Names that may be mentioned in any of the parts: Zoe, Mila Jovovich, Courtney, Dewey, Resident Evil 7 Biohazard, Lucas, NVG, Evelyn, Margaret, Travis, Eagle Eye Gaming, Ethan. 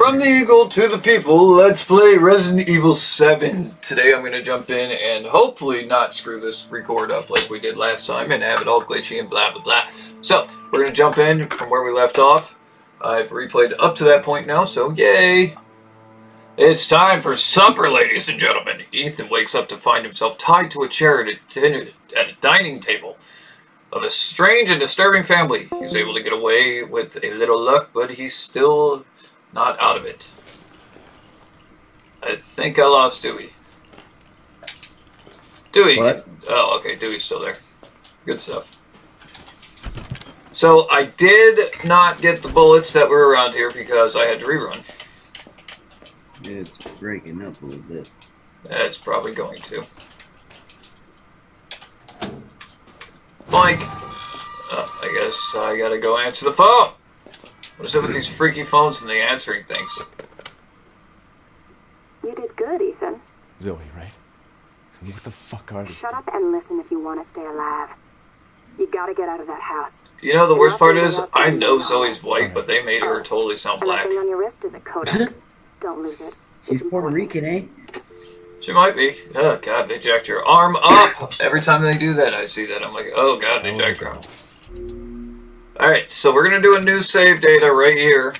From the Eagle to the People, let's play Resident Evil 7. Today I'm going to jump in and hopefully not screw this record up like we did last time and have it all glitchy and blah blah blah. So, we're going to jump in from where we left off. I've replayed up to that point now, so yay! It's time for supper, ladies and gentlemen. Ethan wakes up to find himself tied to a chair at a dining table of a strange and disturbing family. He's able to get away with a little luck, but he's still not out of it. I think I lost Dewey. Dewey. What? Oh, okay. Dewey's still there. Good stuff. So I did not get the bullets that were around here because I had to rerun. It's breaking up a little bit. It's probably going to. Mike. I guess I gotta go answer the phone. What is it with these freaky phones and the answering things? You did good, Ethan. Zoe, right? What the fuck are you? Shut up and listen if you want to stay alive. You gotta get out of that house. You know, the worst part is, I know Zoe's white, but they made her totally sound black. And the thing on your wrist is a codex. Don't lose it. She's Puerto Rican, eh? She might be. Oh, God, they jacked your arm up. Every time they do that, I see that. I'm like, oh, God, they jacked her arm. Alright, so we're going to do a new save data right here.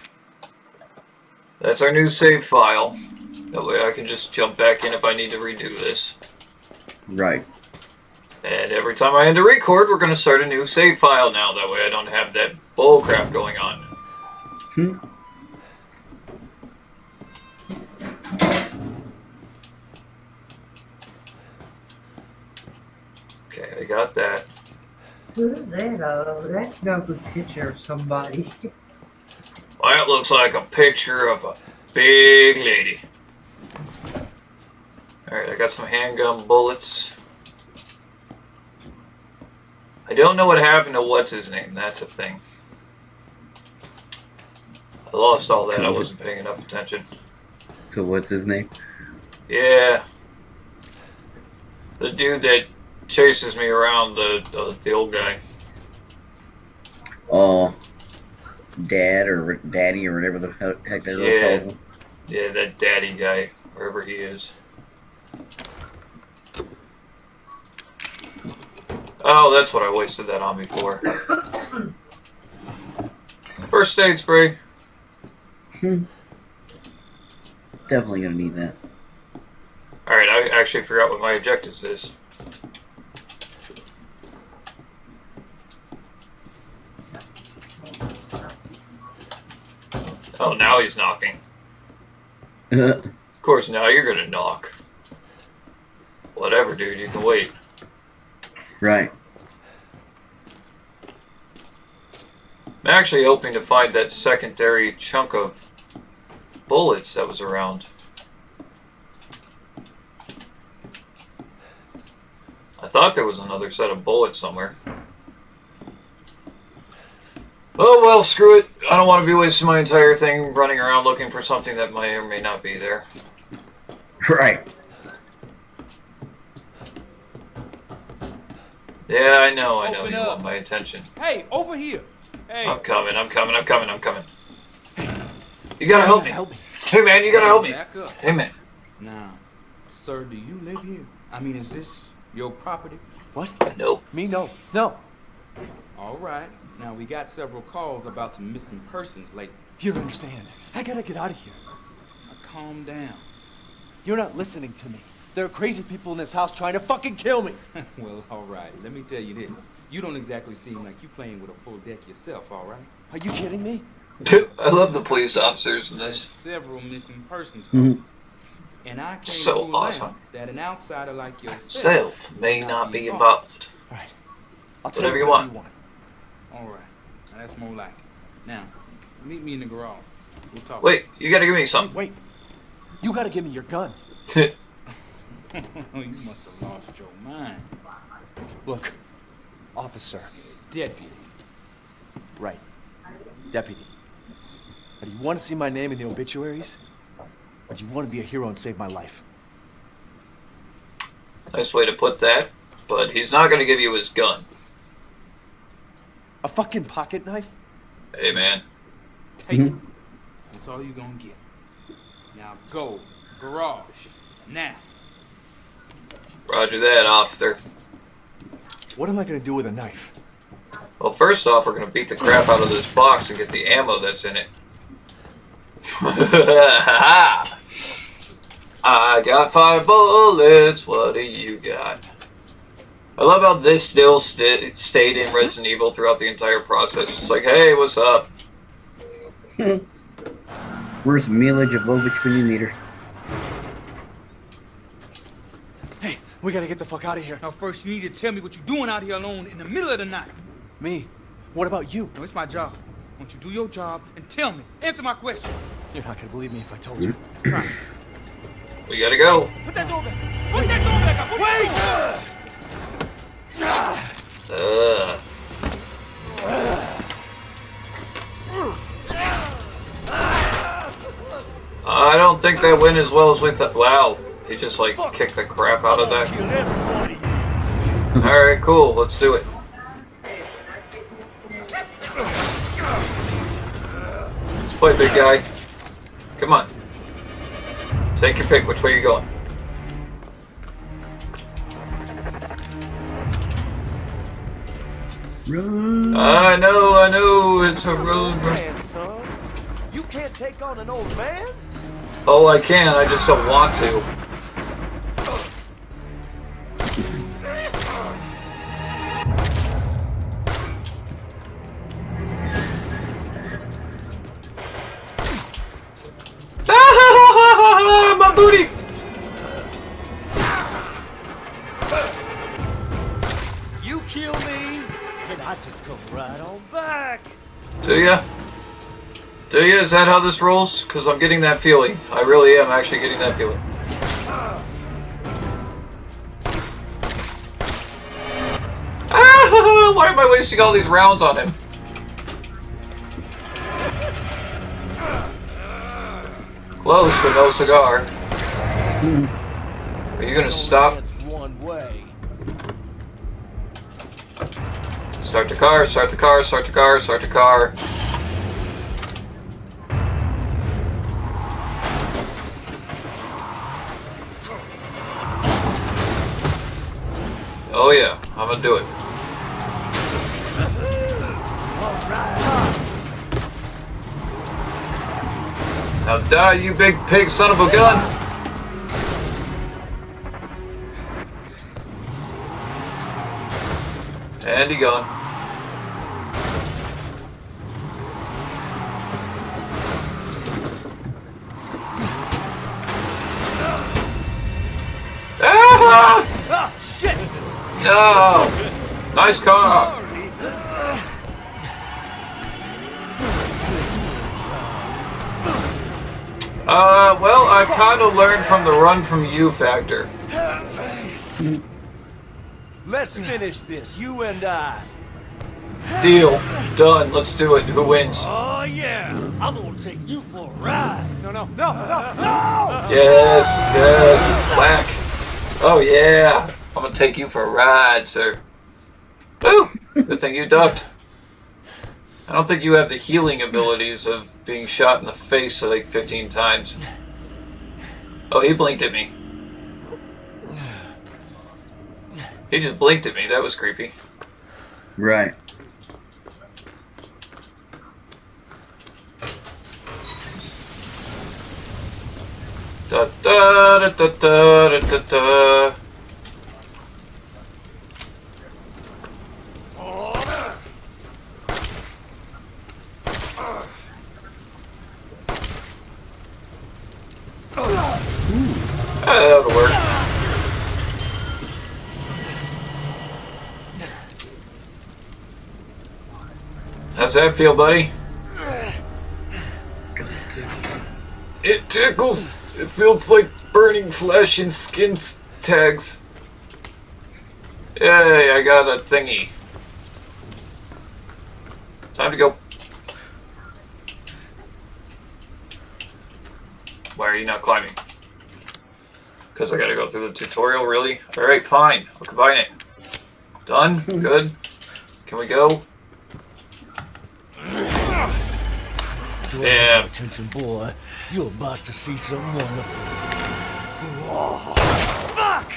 That's our new save file. That way I can just jump back in if I need to redo this. Right. And every time I end a record, we're going to start a new save file now. That way I don't have that bullcrap going on. Okay, I got that. What is that? That's not the picture of somebody. Well, that looks like a picture of a big lady. Alright, I got some handgun bullets. I don't know what happened to what's-his-name. That's a thing. I lost all that. I wasn't paying enough attention. So what's-his-name? Yeah. The dude that chases me around, the old guy. Oh, Dad or Daddy or whatever the heck that is called. Yeah, that Daddy guy, wherever he is. Oh, that's what I wasted that on me for. First aid spray. Definitely gonna need that. All right, I actually forgot what my objectives is. Oh, now he's knocking. Of course, now you're gonna knock. Whatever, dude, you can wait. Right. I'm actually hoping to find that secondary chunk of bullets that was around. I thought there was another set of bullets somewhere. Oh, well, screw it. I don't want to be wasting my entire thing running around looking for something that may or may not be there. Right. Yeah, I know. You want my attention. Hey, over here. Hey. I'm coming. You gotta help me. Hey, man, you gotta help me. Hey, man. Now, sir, do you live here? I mean, is this your property? What? No. Me, no. No. All right. Now, we got several calls about some missing persons lately. You don't understand. I gotta get out of here. Now, calm down. You're not listening to me. There are crazy people in this house trying to fucking kill me. Well, all right. Let me tell you this. You don't exactly seem like you're playing with a full deck yourself, all right? Are you kidding me? I love the police officers in this. Several missing persons calls. And I can't so awesome that an outsider like yourself may not be involved. All right. I'll tell you what you want. All right, now, that's more like it. Now, meet me in the garage. We'll talk. Wait, you gotta give me something. Wait, you gotta give me your gun. You must have lost your mind. Look, officer. Deputy. Right, deputy. Now, do you want to see my name in the obituaries? Or do you want to be a hero and save my life? Nice way to put that, but he's not gonna give you his gun. A fucking pocket knife? Hey, man. Take it. That's all you're gonna get. Now go. Garage. Now. Roger that, officer. What am I going to do with a knife? Well, first off, we're going to beat the crap out of this box and get the ammo that's in it. I got 5 bullets. What do you got? I love how this still stayed in Resident Evil throughout the entire process. It's like, hey, what's up? Where's Mila Jovovich when you need her? Hey, we gotta get the fuck out of here. Now, first, you need to tell me what you're doing out here alone in the middle of the night. Me? What about you? No, it's my job. Won't you do your job and tell me? Answer my questions. You're not gonna believe me if I told you. We gotta go. Put that door back. Put that door back up. Put that door. Wait! I don't think that went as well as we thought. Wow, he just like kicked the crap out of that. Alright, cool, let's do it. Let's play, big guy. Come on. Take your pick, which way you going? Run. I know, it's a road. Son. You can't take on an old man? Oh, I can, I just don't want to. My booty! You kill me. I just go right on back. Do ya? Do ya? Is that how this rolls? Because I'm getting that feeling. I really am actually getting that feeling. Ah, why am I wasting all these rounds on him? Close, but no cigar. Are you gonna stop? Start the car, start the car, start the car, start the car. Oh yeah, I'm gonna do it. Now die, you big pig son of a gun! And he gone. No! Nice car! Well, I've kind of learned from the run from you factor. Let's finish this, you and I. Deal. Done. Let's do it. Who wins? Oh, yeah. I'm gonna take you for a ride. No, no, no, no, no! Yes, yes. Whack. Oh, yeah. I'm gonna take you for a ride, sir. Woo! Good thing you ducked. I don't think you have the healing abilities of being shot in the face like 15 times. Oh, he blinked at me. He just blinked at me. That was creepy. Right. Da da da da da da da. That'll work. How's that feel, buddy? It tickles. It feels like burning flesh and skin tags. Yay, I got a thingy. Time to go. Why are you not climbing? Because I gotta go through the tutorial, really? Alright, fine. I'll combine it. Done? Good? Can we go? Yeah. Attention, boy. You're about to see something wonderful. Oh, fuck!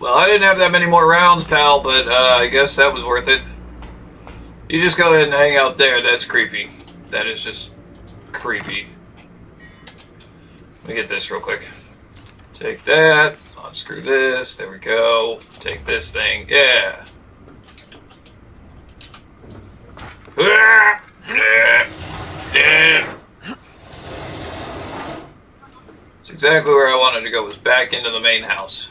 Well, I didn't have that many more rounds, pal, but I guess that was worth it. You just go ahead and hang out there. That's creepy. That is just creepy. Let me get this real quick. Take that. Unscrew this. There we go. Take this thing. Yeah. It's exactly where I wanted to go, was back into the main house.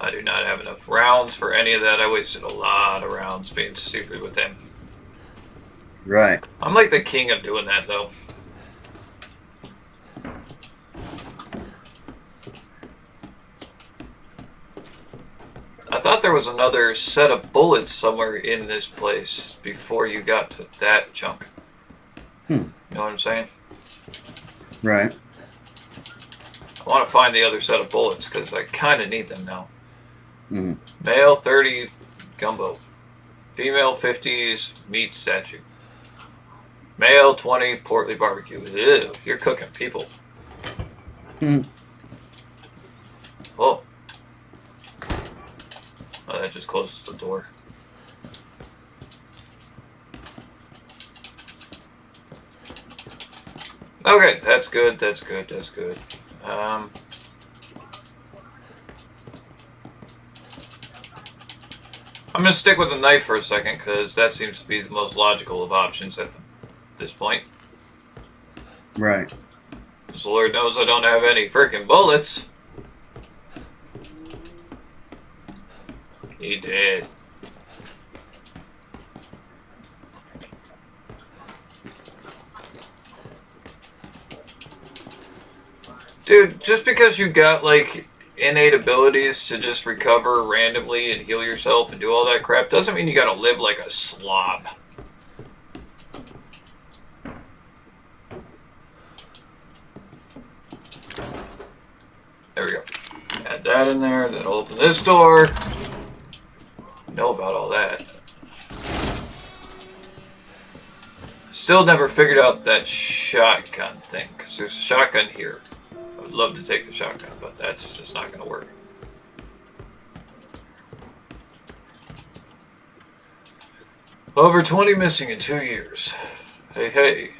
I do not have enough rounds for any of that. I wasted a lot of rounds being stupid with him. Right. I'm like the king of doing that, though. I thought there was another set of bullets somewhere in this place before you got to that junk. Hmm. You know what I'm saying? Right. I want to find the other set of bullets because I kind of need them now. Mm. Male 30 gumbo. Female 50s meat statue. Male 20 portly barbecue. Ew, you're cooking people. Hmm. Oh. Oh, that just closes the door. Okay, that's good, that's good, that's good. I'm going to stick with the knife for a second, because that seems to be the most logical of options at this point. Right. Because Lord knows I don't have any freaking bullets. He did. Dude, just because you got, like, innate abilities to just recover randomly and heal yourself and do all that crap doesn't mean you gotta live like a slob. There we go. Add that in there, then open this door. Know about all that. Still never figured out that shotgun thing, because there's a shotgun here. I would love to take the shotgun, but that's just not going to work. Over 20 missing in 2 years. Hey, hey.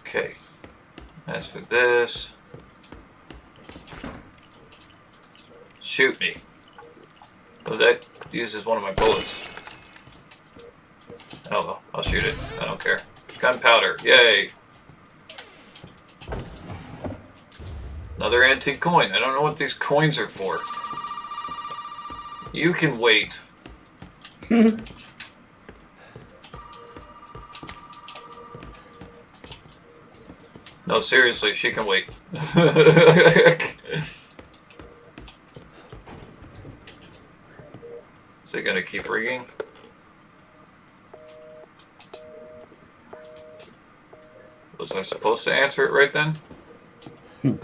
Okay. As for this. Shoot me. Oh, that uses one of my bullets. Oh, well, I'll shoot it. I don't care. Gunpowder. Yay. Another antique coin. I don't know what these coins are for. You can wait. No, seriously, she can wait. Is it going to keep ringing? Was I supposed to answer it right then? Hmm.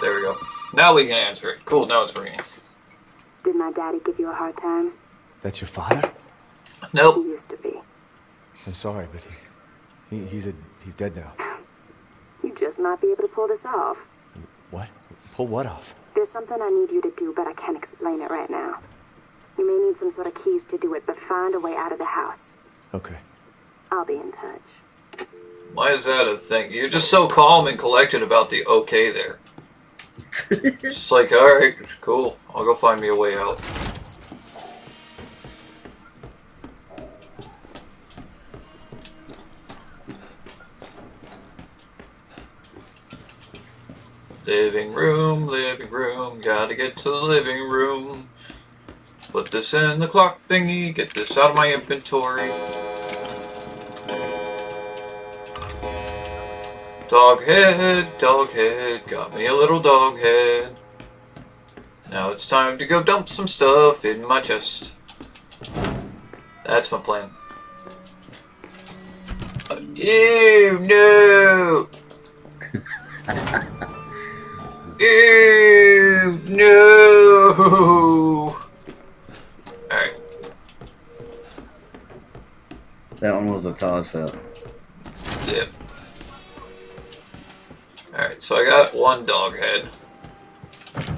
There we go. Now we can answer it. Cool, now it's ringing. Did my daddy give you a hard time? That's your father? Nope. He used to be. I'm sorry, but he's dead now. You just might be able to pull this off. What? Pull what off? There's something I need you to do, but I can't explain it right now. You may need some sort of keys to do it, but find a way out of the house. Okay. I'll be in touch. Why is that a thing? You're just so calm and collected about the okay there. Just like, alright, cool. I'll go find me a way out. Living room, gotta get to the living room. Put this in the clock thingy, get this out of my inventory. Dog head, got me a little dog head. Now it's time to go dump some stuff in my chest. That's my plan. Ew, no! Ew, no! Alright. That one was a toss-up. Yep. Alright, so I got one dog head. I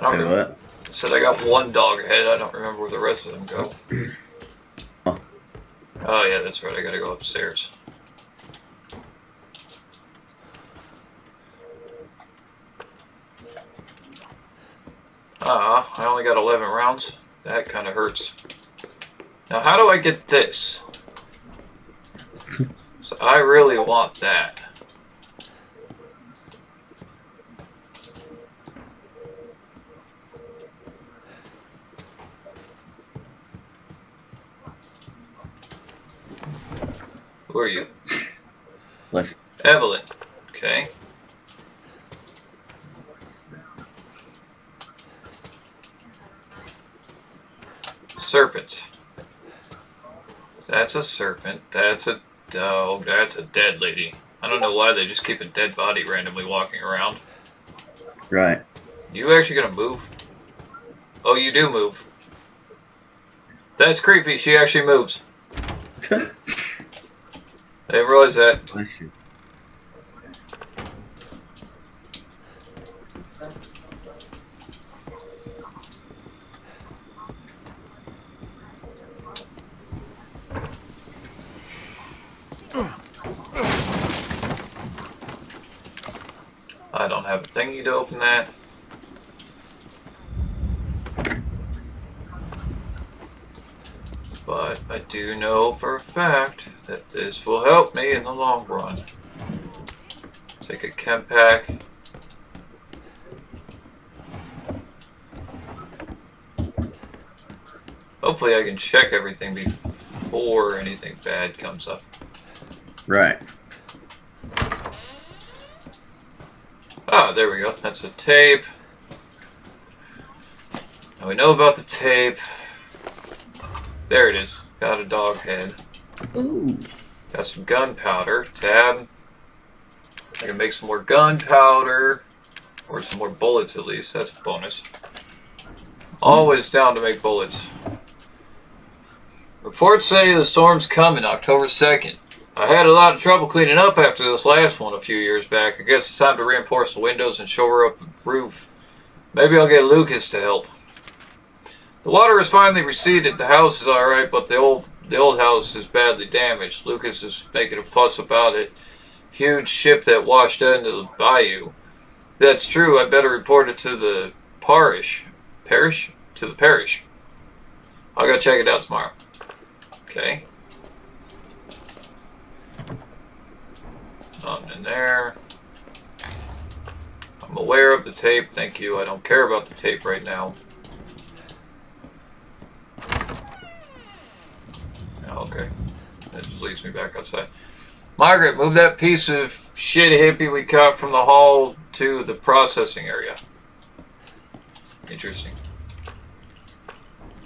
don't remember. What? I said I got one dog head, I don't remember where the rest of them go. Huh. Oh yeah, that's right, I gotta go upstairs. I only got 11 rounds. That kinda hurts. Now how do I get this? So I really want that. Who are you? Left. Evelyn. Okay. Serpent. That's a serpent. That's a... Oh, that's a dead lady. I don't know why they just keep a dead body randomly walking around. Right. You actually gonna move? Oh, you do move. That's creepy. She actually moves. I didn't realize that. Bless you. I don't have a thingy to open that. But I do know for a fact that this will help me in the long run. Take a chem pack. Hopefully I can check everything before anything bad comes up. Right. Ah, there we go. That's a tape. Now we know about the tape. There it is. Got a dog head. Ooh. Got some gunpowder. Tab. I can make some more gunpowder. Or some more bullets, at least. That's a bonus. Always down to make bullets. Reports say the storm's coming October 2nd. I had a lot of trouble cleaning up after this last one a few years back. I guess it's time to reinforce the windows and shore up the roof. Maybe I'll get Lucas to help. The water has finally receded. The house is alright, but the old house is badly damaged. Lucas is making a fuss about it. Huge ship that washed into the bayou. That's true. I better report it to the parish. Parish? To the parish. I'll go check it out tomorrow. Okay. Nothing in there. I'm aware of the tape. Thank you. I don't care about the tape right now. Oh, okay. That just leads me back outside. Margaret, move that piece of shit hippie we caught from the hall to the processing area. Interesting.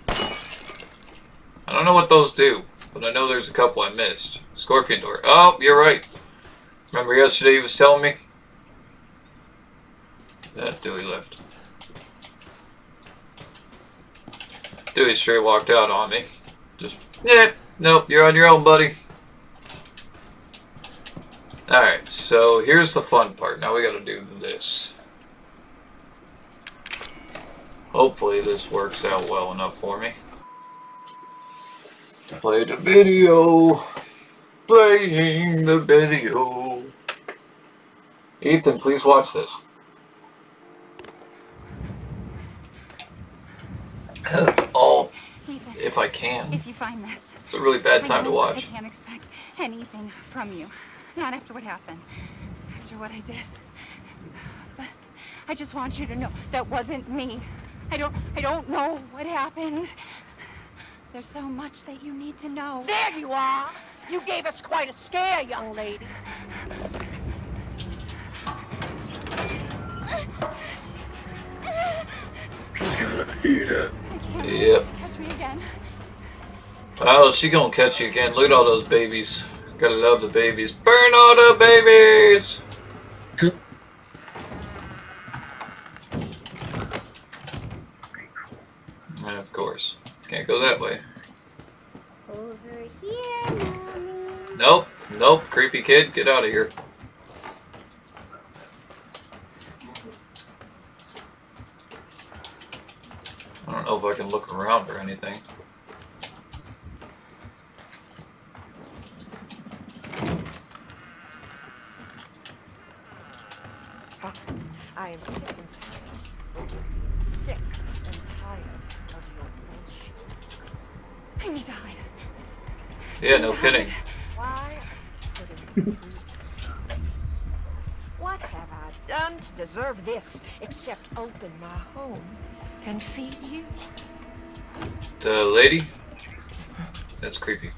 I don't know what those do, but I know there's a couple I missed. Scorpion door. Oh, you're right. Remember yesterday he was telling me? That Dewey left. Dewey straight walked out on me. Just, yeah, nope, you're on your own, buddy. Alright, so here's the fun part. Now we gotta do this. Hopefully this works out well enough for me. Play the video. Playing the video. Ethan, please watch this. Oh, Ethan, if I can. If you find this, it's a really bad time to watch. I can't expect anything from you. Not after what happened. After what I did. But I just want you to know that wasn't me. I don't know what happened. There's so much that you need to know. There you are! You gave us quite a scare, young lady. She's gonna eat it. Yep. Catch me again. Oh, she gonna catch you again. Look at all those babies. Gotta love the babies. Burn all the babies! And of course, can't go that way. Over here, mommy. Nope, nope, creepy kid, get out of here. I don't know if I can look around or anything. I am sick and tired. Sick and tired of your bullshit. I need to hide. Yeah, no kidding. Why? What have I done to deserve this except open my home and feed you? The lady? That's creepy.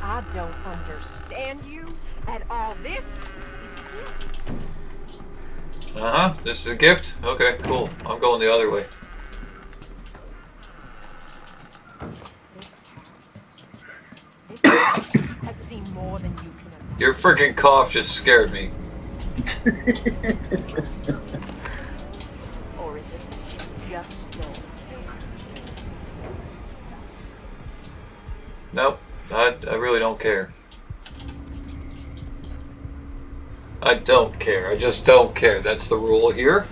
I don't understand you at all. This is a gift. Uh-huh. This is a gift? Okay, cool. I'm going the other way. This has seen more than you can imagine. Your freaking cough just scared me. Or is it just no? Nope. I really don't care. I don't care. I just don't care. That's the rule here.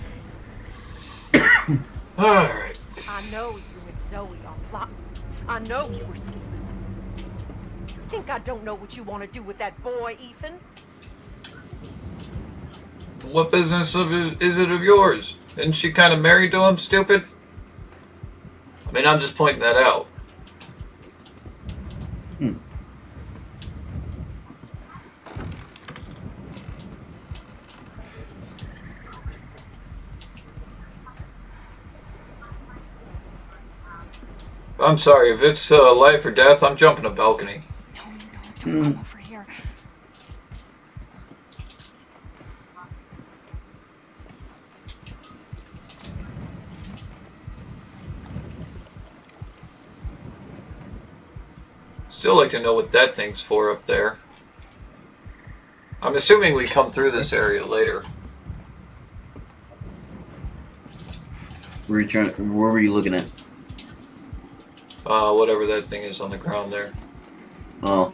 Alright. I know you and Zoe a lot. I know you were sleeping. You think I don't know what you want to do with that boy, Ethan? What business is it of yours? Isn't she kind of married to him, stupid? I mean, I'm just pointing that out. I'm sorry, if it's life or death, I'm jumping a balcony. No, don't come over here. Still like to know what that thing's for up there. I'm assuming we come through this area later. Where were you looking at? Whatever that thing is on the ground there. Oh.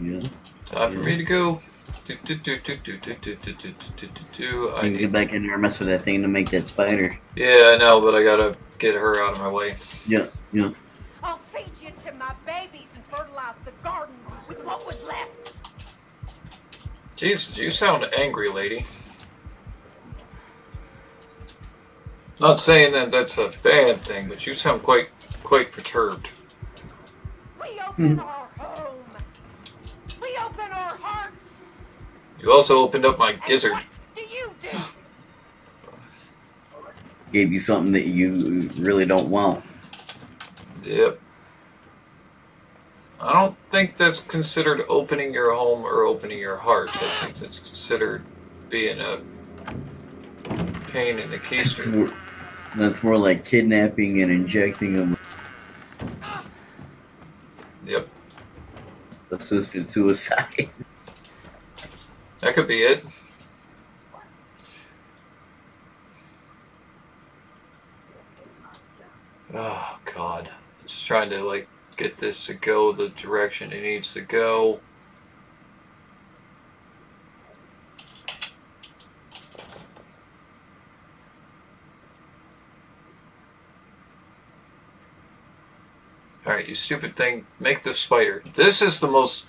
Yeah. Time for me to go. I need to get back in there and mess with that thing to make that spider. Yeah, I know, but I gotta get her out of my way. Yeah, yeah. I'll feed you to my babies and fertilize the garden with what was left. Jesus, you sound angry, lady. Not saying that that's a bad thing, but you sound quite perturbed. We open our home. We open our hearts. You also opened up my gizzard. What do you do? Gave you something that you really don't want. Yep. I don't think that's considered opening your home or opening your heart. I think that's considered being a pain in the keister. That's more like kidnapping and injecting them. Yep. Assisted suicide. That could be it. Oh, God. Just trying to, like, get this to go the direction it needs to go. Alright, you stupid thing. Make the spider. This is the most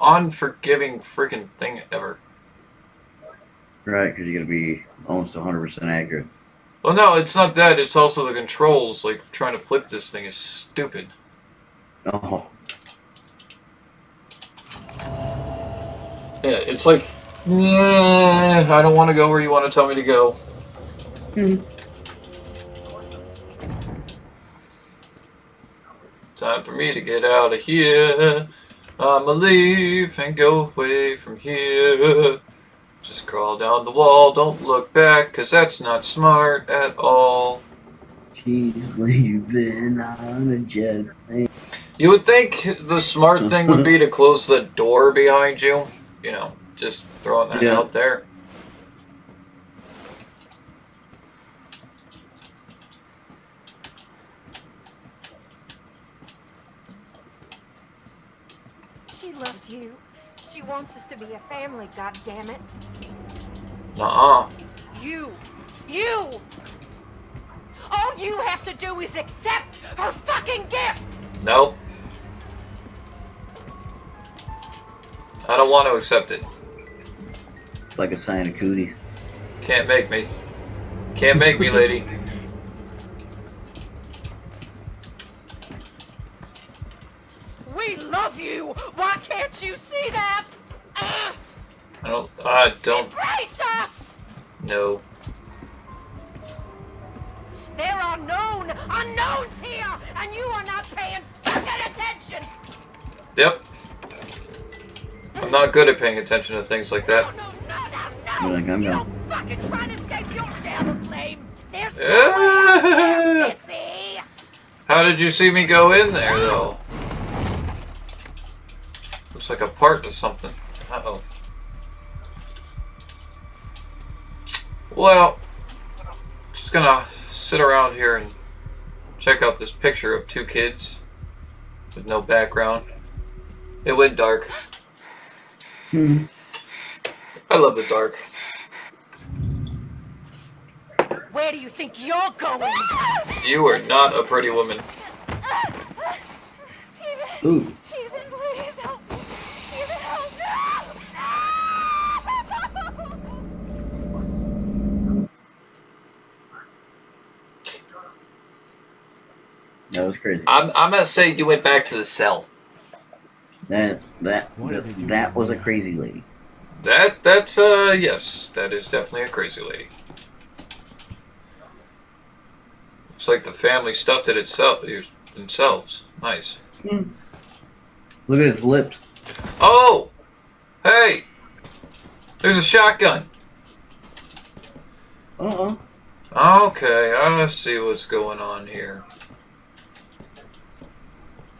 unforgiving freaking thing ever. Right, because you're going to be almost 100% accurate. Well, no, it's not that. It's also the controls. Like, trying to flip this thing is stupid. Oh. Yeah, it's like, nah, I don't want to go where you want to tell me to go. Mm-hmm. Time for me to get out of here. I'ma leave and go away from here. Just crawl down the wall, don't look back, cause that's not smart at all. She's leaving on a jet plane. You would think the smart thing would be to close the door behind you. You know, just throwing that out there. She loves you. She wants us to be a family, goddammit. Nuh-uh. You! All you have to do is accept her fucking gift! Nope. I don't want to accept it. It's like a sign of cootie. Can't make me. Can't make me, lady. We love you! Why can't you see that? I don't... Embrace us! No. There are known unknowns here, and you are not paying fucking attention! Yep. I'm not good at paying attention to things like that. No, no, no, no, no. You don't fucking try to escape your damn flame. There's no way. How did you see me go in there, though? Looks like a part of something. Uh-oh. Well, just gonna sit around here and check out this picture of two kids with no background. It went dark. Hmm. I love the dark. Where do you think you're going? You are not a pretty woman. Ooh. That was crazy. I'm gonna say you went back to the cell. That was a crazy lady. That's yes, that is definitely a crazy lady. Looks like the family stuffed it themselves. Nice. Mm. Look at his lips. Oh, hey, there's a shotgun. Okay, I see what's going on here.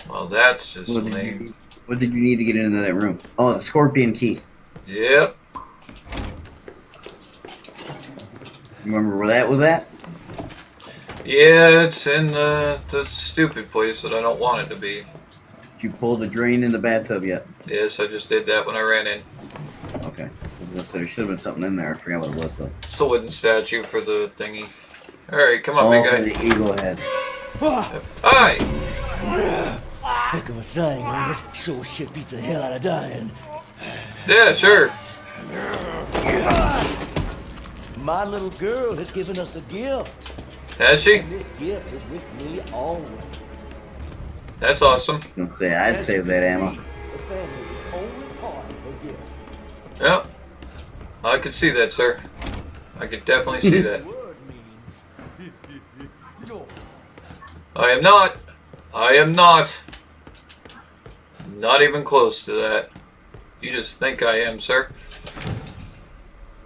Well, that's just lame. What did you need to get into that room? Oh, the scorpion key. Yep. Remember where that was at? Yeah, it's in the stupid place that I don't want it to be. Did you pull the drain in the bathtub yet? Yes, I just did that when I ran in. Okay. So there should have been something in there. I forgot what it was, though. It's the wooden statue for the thingy. Alright, come on, big guy. The eagle head. Hi! Heck of a thing, man. Sure shit beats the hell out of dying. Yeah, sure. My little girl has given us a gift. Has she? And this gift is with me always. That's awesome. I'd save that ammo. Yep. I could see that, sir. I could definitely see that. I am not. Not even close to that. You just think I am, sir.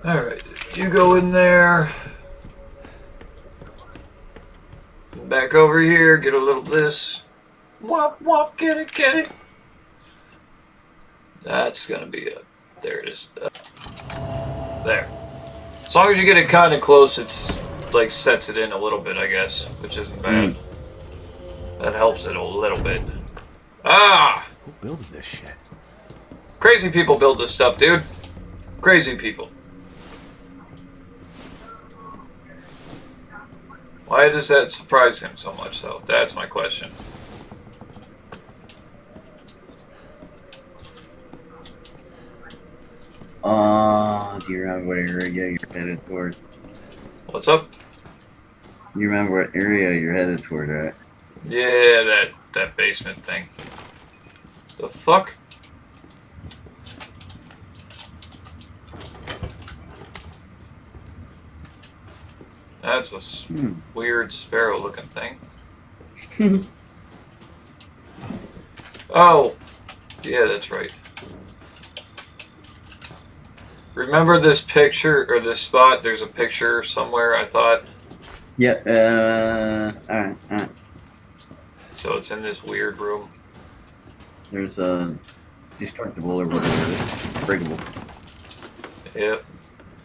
Alright, you go in there. Back over here, get a little of this. Wop, wop, get it, get it. That's gonna be it. There it is. There. As long as you get it kind of close, it's like sets it in a little bit, I guess, which isn't bad. That helps it a little bit. Ah! Who builds this shit? Crazy people build this stuff, dude. Crazy people. Why does that surprise him so much, though? That's my question. Do you remember what area you're headed toward? What's up? You remember what area you're headed toward, right? Yeah, that basement thing. The fuck? That's a weird sparrow-looking thing. Oh, yeah, that's right. Remember this picture, or this spot? There's a picture somewhere, I thought. Yeah, alright, alright. So it's in this weird room. There's a destructible or whatever, breakable. Yep.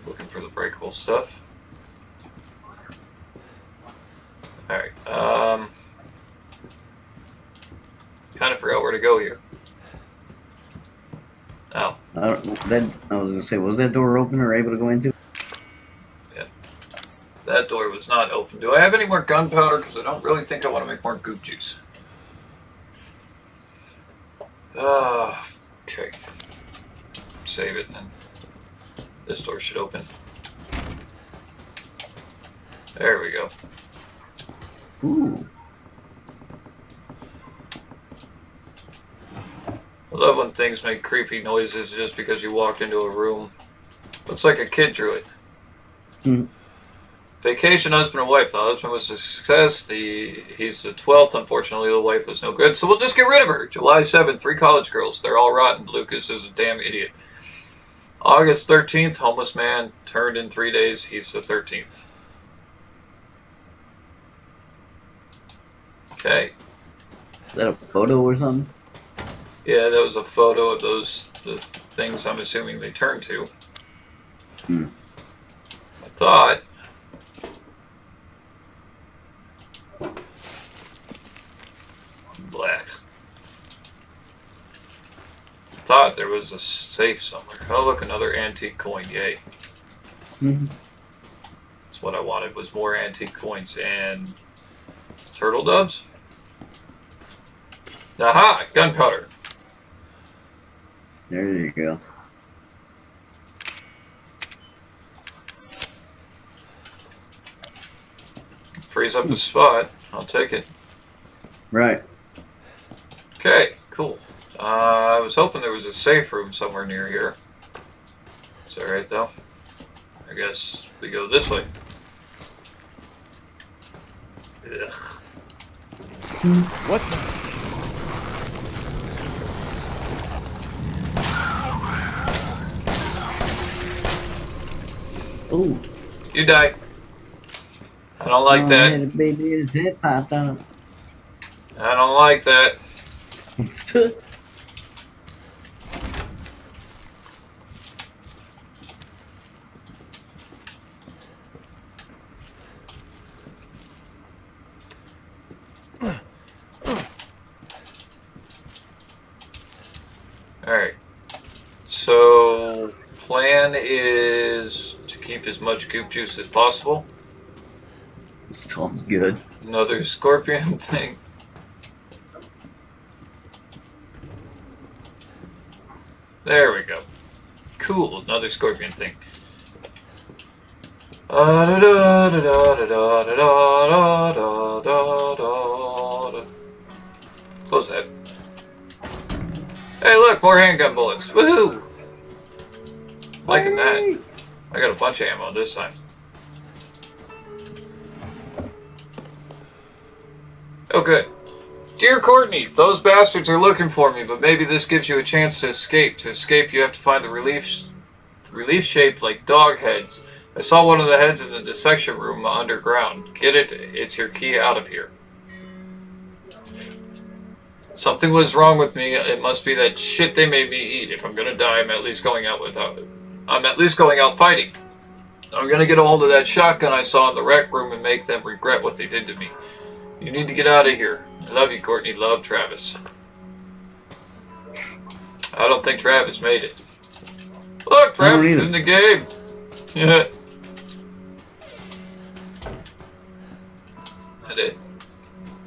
Looking for the breakable stuff. Alright, kind of forgot where to go here. Oh. I was going to say, was that door open or able to go into? Yeah. That door was not open. Do I have any more gunpowder? Because I don't really think I want to make more goop juice. Okay. Save it then. This door should open. There we go. Ooh. I love when things make creepy noises just because you walked into a room. Looks like a kid drew it. Mm-hmm. Vacation husband and wife. The husband was a success. He's the 12th. Unfortunately, the wife was no good. So we'll just get rid of her. July 7th, 3 college girls. They're all rotten. Lucas is a damn idiot. August 13th, homeless man turned in 3 days. He's the 13th. Okay. Is that a photo or something? Yeah, that was a photo of the things I'm assuming they turned to. Hmm. I thought. Black. I thought there was a safe somewhere. Oh, look, another antique coin. Yay. Mm-hmm. That's what I wanted, was more antique coins and turtle doves. Aha! Gunpowder. There you go. Freeze up the spot. I'll take it. Right. Okay, cool. I was hoping there was a safe room somewhere near here. Is that right, though? I guess we go this way. Ugh. What the... Ooh. You die. I don't like that. Yeah, the baby's head popped out. I don't like that. Alright. So, plan is... keep as much goop juice as possible. Sounds good. Another scorpion thing. There we go. Cool, another scorpion thing. Close that. Hey, look, more handgun bullets. Woohoo! Liking that. I got a bunch of ammo this time. Oh, good. Dear Courtney, those bastards are looking for me, but maybe this gives you a chance to escape. To escape, you have to find the relief shaped like dog heads. I saw one of the heads in the dissection room underground. Get it? It's your key out of here. Something was wrong with me. It must be that shit they made me eat. If I'm gonna die, I'm at least going out without it. I'm at least going out fighting. I'm going to get a hold of that shotgun I saw in the rec room and make them regret what they did to me. You need to get out of here. I love you, Courtney. Love, Travis. I don't think Travis made it. Look, Travis is in the game. Yeah. I did.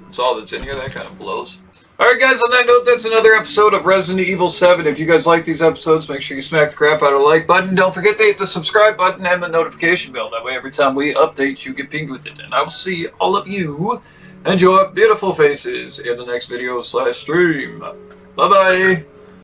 That's all that's in here. That kind of blows. Alright guys, on that note, that's another episode of Resident Evil 7. If you guys like these episodes, make sure you smack the crap out of the like button. Don't forget to hit the subscribe button and the notification bell. That way every time we update, you get pinged with it. And I will see all of you and your beautiful faces in the next video/stream. Bye-bye!